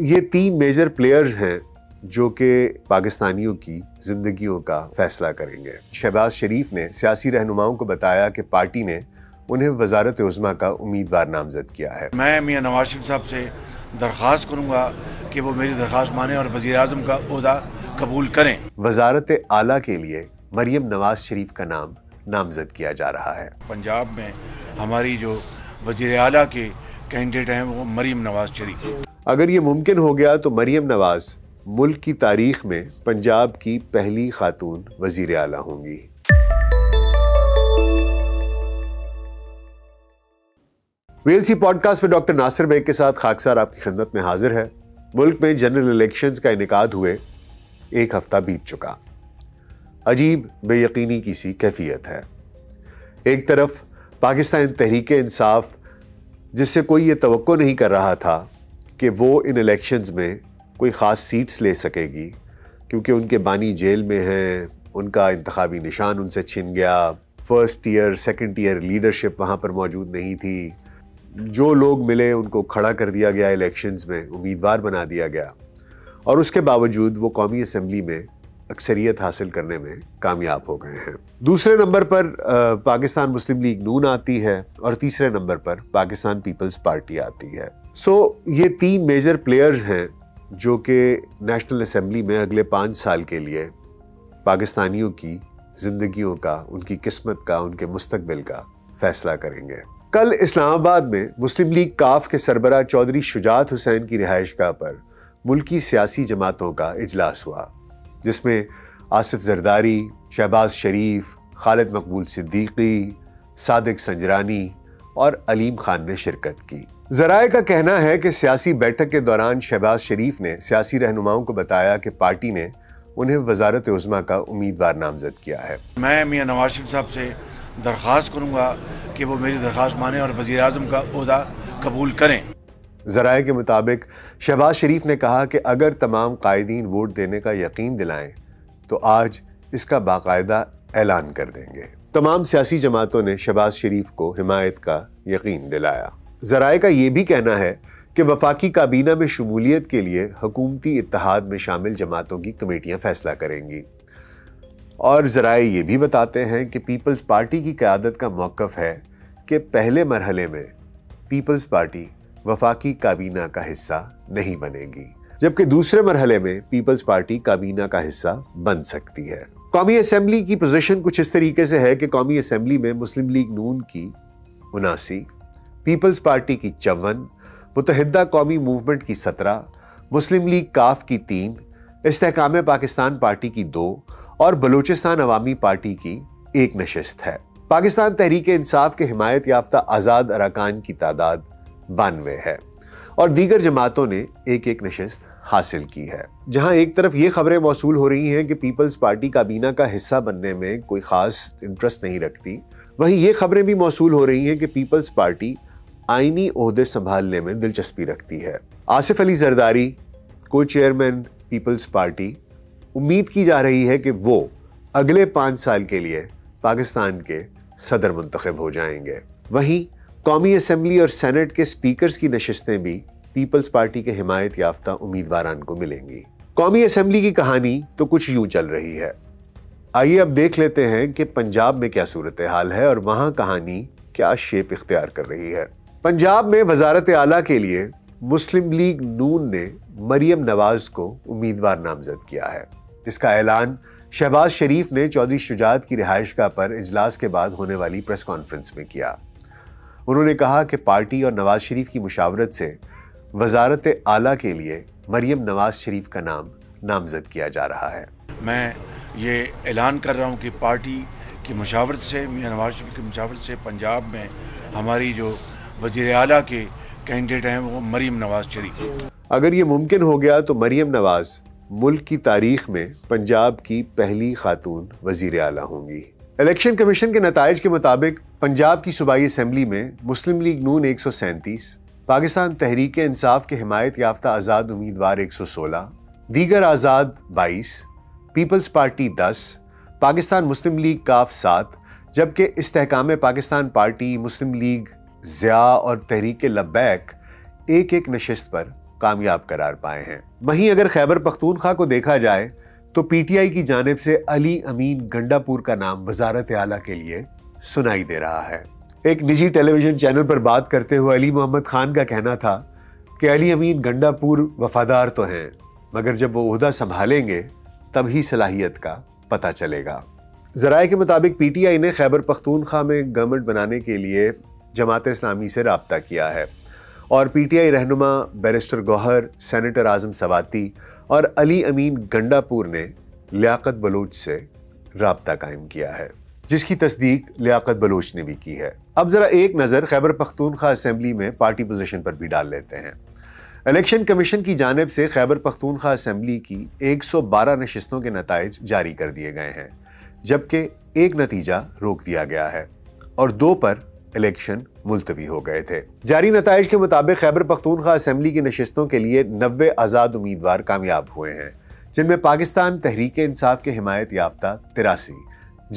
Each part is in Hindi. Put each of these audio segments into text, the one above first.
ये तीन मेजर प्लेयर्स हैं जो कि पाकिस्तानियों की जिंदगियों का फैसला करेंगे। शहबाज शरीफ ने सियासी रहनुमाओं को बताया कि पार्टी ने उन्हें वजारत उज़्मा का उम्मीदवार नामजद किया है। मैं मियां नवाज शरीफ साहब से दरख्वास्त करूँगा कि वो मेरी दरख्वास्त माने और वज़ीर आज़म का ओहदा कबूल करें। वजारत आला के लिए मरियम नवाज शरीफ का नाम नामजद किया जा रहा है। पंजाब में हमारी जो वज़ीर आला के कैंडिडेट हैं वो मरियम नवाज शरीफ है। अगर ये मुमकिन हो गया तो मरियम नवाज मुल्क की तारीख में पंजाब की पहली खातून वज़ीर आला होंगी। वेलसी पॉडकास्ट में डॉक्टर नासिर बेग के साथ खाकसार आपकी खिदमत में हाजिर है। मुल्क में जनरल इलेक्शंस का इनेकाद हुए एक हफ्ता बीत चुका। अजीब बेयकीनी की सी कैफियत है। एक तरफ पाकिस्तान तहरीक इंसाफ, जिससे कोई ये तवक्को नहीं कर रहा था कि वो इन इलेक्शंस में कोई ख़ास सीट्स ले सकेगी, क्योंकि उनके बानी जेल में हैं, उनका इंतखाबी निशान उनसे छिन गया, first year second year leadership वहाँ पर मौजूद नहीं थी, जो लोग मिले उनको खड़ा कर दिया गया, इलेक्शंस में उम्मीदवार बना दिया गया, और उसके बावजूद वो कौमी असम्बली में अक्सरियत हासिल करने में कामयाब हो गए हैं। दूसरे नंबर पर पाकिस्तान मुस्लिम लीग नून आती है और तीसरे नंबर पर पाकिस्तान पीपल्स पार्टी आती है। सो ये तीन मेजर प्लेयर्स हैं जो कि नेशनल असम्बली में अगले 5 साल के लिए पाकिस्तानियों की ज़िंदगियों का, उनकी किस्मत का, उनके मुस्तकबिल का फैसला करेंगे। कल इस्लामाबाद में मुस्लिम लीग काफ के सरबरा चौधरी शुजात हुसैन की रिहाइशगाह पर मुल्की सियासी जमातों का इजलास हुआ, जिसमें आसिफ जरदारी, शहबाज शरीफ, खालिद मकबूल सिद्दीकी, सादिक संजरानी और अलीम खान ने शिरकत की। ज़राए का कहना है कि सियासी बैठक के दौरान शहबाज शरीफ ने सियासी रहनुमाओं को बताया कि पार्टी ने उन्हें वजारत उज़्मा का उम्मीदवार नामजद किया है। मैं मियां नवाज शरीफ साहब से दरख्वास्त करूँगा कि वो मेरी दरख्वास्त माने और वज़ीर आज़म का ओहदा कबूल करें। ज़राए के मुताबिक शहबाज शरीफ ने कहा कि अगर तमाम कायदीन वोट देने का यकीन दिलाएं तो आज इसका बाकायदा ऐलान कर देंगे। तमाम सियासी जमातों ने शहबाज शरीफ को हिमायत का यकीन दिलाया। ज़राए का ये भी कहना है कि वफाकी काबीना में शमूलियत के लिए हकूमती इत्तेहाद में शामिल जमातों की कमेटियाँ फैसला करेंगी, और ज़राए ये भी बताते हैं कि पीपल्स पार्टी की क़यादत का मौक़िफ़ है कि पहले मरहले में पीपल्स पार्टी वफाकी काबीना का हिस्सा नहीं बनेगी, जबकि दूसरे मरहले में पीपल्स पार्टी काबीना का हिस्सा बन सकती है। कौमी असम्बली की पोजीशन कुछ इस तरीके से है कि कौमी असम्बली में मुस्लिम लीग नून की 79, पीपल्स पार्टी की 54, मुत्तहिदा कौमी मूवमेंट की 17, मुस्लिम लीग काफ की 3, इस्तेहकाम-ए-पाकिस्तान पार्टी की 2 और बलूचिस्तान अवामी पार्टी की 1 नशिस्त है। पाकिस्तान तहरीक इंसाफ के हिमायत याफ्ता आज़ाद अरकान की तादाद 92 है और दीगर जमातों ने 1-1 नशिस्त हासिल की है। जहां एक तरफ ये खबरें मौसूल हो रही हैं कि पीपल्स पार्टी काबीना का हिस्सा बनने में कोई ख़ास इंटरेस्ट नहीं रखती, वहीं ये खबरें भी मौसूल हो रही हैं कि पीपल्स पार्टी आइनी ओहदे संभालने में दिलचस्पी रखती है। आसिफ अली जरदारी, को चेयरमैन पीपल्स पार्टी, उम्मीद की जा रही है कि वो अगले 5 साल के लिए पाकिस्तान के सदर मुंतखब हो जाएंगे। वहीं कौमी असम्बली और सेनेट के स्पीकर्स की नशिस्तें भी पीपल्स पार्टी के हिमायत याफ्ता उम्मीदवारान को मिलेंगी। कौमी असम्बली की कहानी तो कुछ यूँ चल रही है। आइए अब देख लेते हैं कि पंजाब में क्या सूरत हाल है और वहाँ कहानी क्या शेप इख्तियार कर रही है। पंजाब में वजारत आला के लिए मुस्लिम लीग नून ने मरियम नवाज को उम्मीदवार नामजद किया है। इसका ऐलान शहबाज शरीफ ने चौधरी शुजात की रिहाइशगाह पर इजलास के बाद होने वाली प्रेस कॉन्फ्रेंस में किया। उन्होंने कहा कि पार्टी और नवाज शरीफ की मुशावरत से वजारत आला के लिए मरियम नवाज शरीफ का नाम नामजद किया जा रहा है। मैं ये ऐलान कर रहा हूँ कि पार्टी की मुशावरत से, मियां नवाज शरीफ की मुशावरत से पंजाब में हमारी जो वज़ीर आला के कैंडिडेट हैं वो मरियम नवाज शरीफ है। अगर ये मुमकिन हो गया तो मरियम नवाज मुल्क की तारीख में पंजाब की पहली खातून वज़ीर आला होंगी। इलेक्शन कमीशन के नताइज के मुताबिक पंजाब की सूबाई असम्बली में मुस्लिम लीग नून 137, पाकिस्तान तहरीक इंसाफ के हिमायत याफ्ता आज़ाद उम्मीदवार 116, दीगर आज़ाद 22, people's party 10, Pakistan Muslim League काफ 7, जबकि इस्तेहकाम पाकिस्तान पार्टी, मुस्लिम लीग ज़िया और तहरीक लब्बैक 1-1 नशिस्त पर कामयाब करार पाए हैं। वहीं अगर खैबर पख्तूनख्वा को देखा जाए तो पीटीआई की जानिब से अली अमीन गंडापुर का नाम वजारत आला के लिए सुनाई दे रहा है। एक निजी टेलीविजन चैनल पर बात करते हुए अली मोहम्मद खान का कहना था कि अली अमीन गंडापुर वफादार तो हैं, मगर जब वो ओहदा संभालेंगे तभी सलाहियत का पता चलेगा। ज़राए के मुताबिक पीटीआई ने खैबर पख्तूनख्वा में गवर्नमेंट बनाने के लिए जमात-ए-इस्लामी से राब्ता किया है और पीटीआई रहनुमा बैरिस्टर गौहर, सेनेटर आज़म सवाती और अली अमीन गंडापुर ने लियाकत बलोच से राब्ता कायम किया है, जिसकी तस्दीक लियाकत बलोच ने भी की है। अब ज़रा एक नज़र खैबर पख्तूनख्वा असेंबली में पार्टी पोजीशन पर भी डाल लेते हैं। इलेक्शन कमीशन की जानिब से खैबर पख्तूनख्वा असेंबली की 112 नशिस्तों के नताइज जारी कर दिए गए हैं, जबकि एक नतीजा रोक दिया गया है और दो पर इलेक्शन मुलतवी हो गए थे। जारी नताइज के मुताबिक खैबर पख्तूनख्वा असेंबली की नशिस्तों के लिए 90 आज़ाद उम्मीदवार कामयाब हुए हैं, जिनमें पाकिस्तान तहरीक-ए-इंसाफ के हिमायत याफ्ता 83,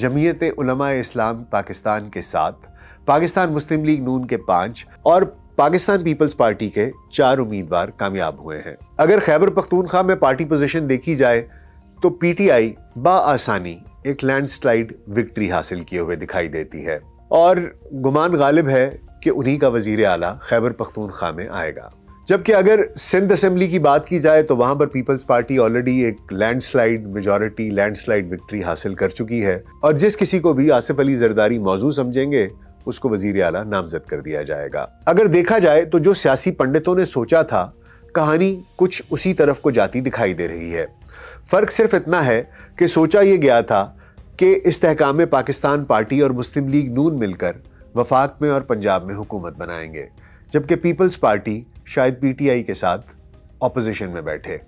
जमीयत उलमा इस्लाम पाकिस्तान के 7, पाकिस्तान मुस्लिम लीग नून के 5 और पाकिस्तान पीपल्स पार्टी के 4 उम्मीदवार कामयाब हुए हैं। अगर खैबर पख्तूनख्वा में पार्टी पोजीशन देखी जाए तो पीटीआई बाआसानी एक लैंडस्लाइड विक्ट्री हासिल किए हुए दिखाई देती है और गुमान गालिब है कि उन्हीं का वजीर आला खैबर पख्तूनख्वा में आएगा। जबकि अगर सिंध असेंबली की बात की जाए तो वहाँ पर पीपल्स पार्टी ऑलरेडी एक लैंडस्लाइड मेजॉरिटी, लैंडस्लाइड विक्ट्री हासिल कर चुकी है और जिस किसी को भी आसिफ अली जरदारी मौजू समझेंगे उसको वजीर आला नामजद कर दिया जाएगा। अगर देखा जाए तो जो सियासी पंडितों ने सोचा था, कहानी कुछ उसी तरफ को जाती दिखाई दे रही है। फ़र्क सिर्फ इतना है कि सोचा ये गया था कि इस्तेहकाम पाकिस्तान पार्टी और मुस्लिम लीग नून मिलकर वफाक में और पंजाब में हुकूमत बनाएंगे, जबकि पीपल्स पार्टी शायद पीटीआई के साथ ऑपोजिशन में बैठे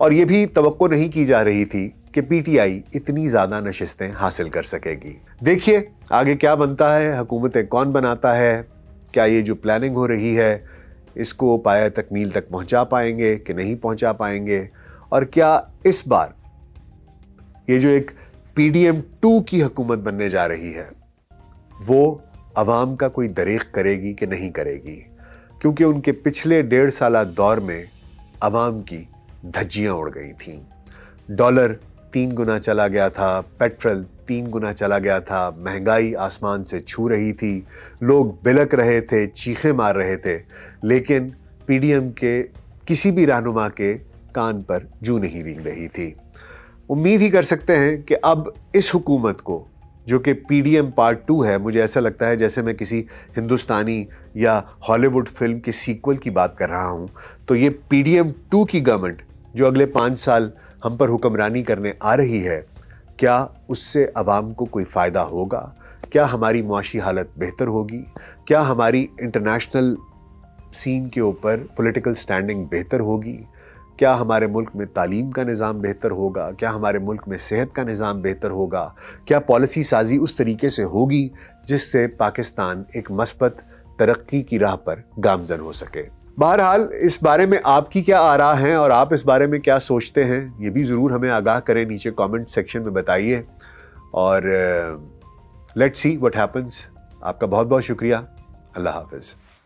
और ये भी तवक्को नहीं की जा रही थी कि पीटीआई इतनी ज़्यादा नशिस्तें हासिल कर सकेगी। देखिए आगे क्या बनता है, हुकूमतें कौन बनाता है, क्या ये जो प्लानिंग हो रही है इसको पाया तकमील तक पहुंचा पाएंगे कि नहीं पहुंचा पाएंगे और क्या इस बार ये जो एक PDM 2 की हुकूमत बनने जा रही है वो आवाम का कोई दरीक करेगी कि नहीं करेगी, क्योंकि उनके पिछले 1.5 साला दौर में आवाम की धज्जियाँ उड़ गई थीं। डॉलर 3 गुना चला गया था, पेट्रोल 3 गुना चला गया था, महंगाई आसमान से छू रही थी, लोग बिलक रहे थे, चीखें मार रहे थे, लेकिन PDM के किसी भी रहनुमा के कान पर जू नहीं रेंग रही थी। उम्मीद ही कर सकते हैं कि अब इस हुकूमत को, जो कि PDM पार्ट 2 है, मुझे ऐसा लगता है जैसे मैं किसी हिंदुस्तानी या हॉलीवुड फिल्म के सीक्वल की बात कर रहा हूँ, तो ये PDM 2 की गवर्नमेंट जो अगले 5 साल हम पर हुक्मरानी करने आ रही है, क्या उससे आवाम को कोई फ़ायदा होगा? क्या हमारी मुआशी हालत बेहतर होगी? क्या हमारी इंटरनेशनल सीन के ऊपर पॉलिटिकल स्टैंडिंग बेहतर होगी? क्या हमारे मुल्क में तालीम का निज़ाम बेहतर होगा? क्या हमारे मुल्क में सेहत का निज़ाम बेहतर होगा? क्या पॉलिसी साजी उस तरीके से होगी जिससे पाकिस्तान एक मस्बत तरक्की की राह पर गामजन हो सके? बहरहाल इस बारे में आपकी क्या आरा हैं और आप इस बारे में क्या सोचते हैं, ये भी ज़रूर हमें आगाह करें, नीचे कमेंट सेक्शन में बताइए और लेट्स सी व्हाट हैपन्स। आपका बहुत बहुत शुक्रिया। अल्लाह हाफिज़।